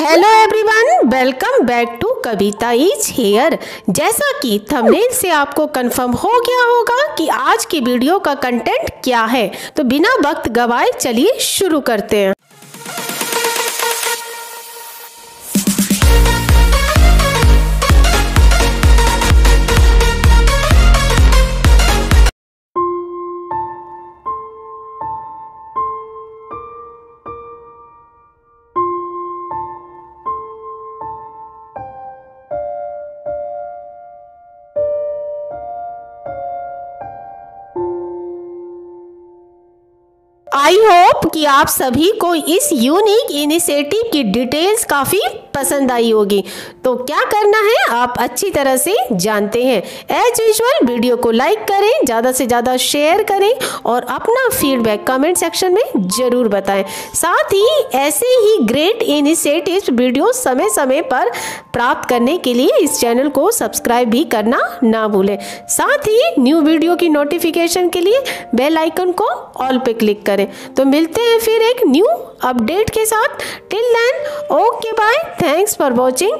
Hello everyone, welcome back to Kavita is here. जैसा कि thumbnail से आपको कंफर्म हो गया होगा कि आज की वीडियो का कंटेंट क्या है, तो बिना वक्त गवाए चलिए शुरू करते हैं। आई होप कि आप सभी को इस यूनिक इनिशिएटिव की डिटेल्स काफ़ी पसंद आई होगी। तो क्या करना है आप अच्छी तरह से जानते हैं। एज यूजुअल वीडियो को लाइक करें, ज़्यादा से ज़्यादा शेयर करें और अपना फीडबैक कमेंट सेक्शन में ज़रूर बताएं। साथ ही ऐसे ही ग्रेट इनिशिएटिव्स वीडियो समय समय पर प्राप्त करने के लिए इस चैनल को सब्सक्राइब भी करना ना भूलें। साथ ही न्यू वीडियो की नोटिफिकेशन के लिए बेल आइकन को ऑल पे क्लिक करें। तो मिलते हैं फिर एक न्यू अपडेट के साथ। Till then okay bye, thanks for watching.